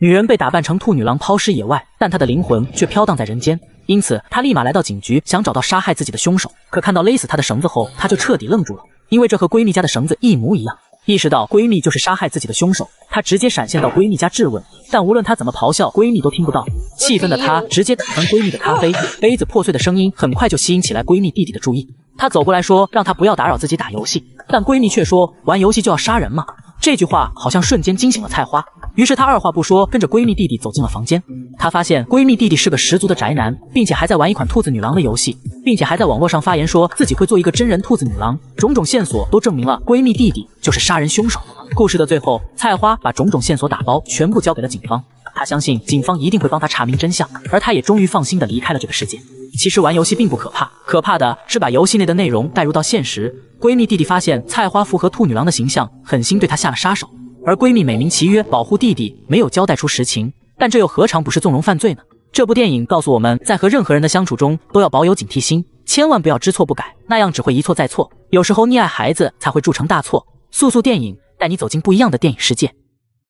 女人被打扮成兔女郎抛尸野外，但她的灵魂却飘荡在人间。因此，她立马来到警局，想找到杀害自己的凶手。可看到勒死她的绳子后，她就彻底愣住了，因为这和闺蜜家的绳子一模一样。意识到闺蜜就是杀害自己的凶手，她直接闪现到闺蜜家质问，但无论她怎么咆哮，闺蜜都听不到。气愤的她直接打翻闺蜜的咖啡杯子，破碎的声音很快就吸引起来闺蜜弟弟的注意。她走过来说，让她不要打扰自己打游戏，但闺蜜却说，玩游戏就要杀人吗？这句话好像瞬间惊醒了菜花。于是她二话不说，跟着闺蜜弟弟走进了房间。她发现闺蜜弟弟是个十足的宅男，并且还在玩一款兔子女郎的游戏，并且还在网络上发言说自己会做一个真人兔子女郎。种种线索都证明了闺蜜弟弟就是杀人凶手。故事的最后，菜花把种种线索打包，全部交给了警方。她相信警方一定会帮她查明真相，而她也终于放心地离开了这个世界。其实玩游戏并不可怕，可怕的是把游戏内的内容带入到现实。闺蜜弟弟发现菜花符合兔女郎的形象，狠心对她下了杀手。而闺蜜美名其曰保护弟弟，没有交代出实情，但这又何尝不是纵容犯罪呢？这部电影告诉我们，在和任何人的相处中都要保有警惕心，千万不要知错不改，那样只会一错再错。有时候溺爱孩子才会铸成大错。速速电影带你走进不一样的电影世界。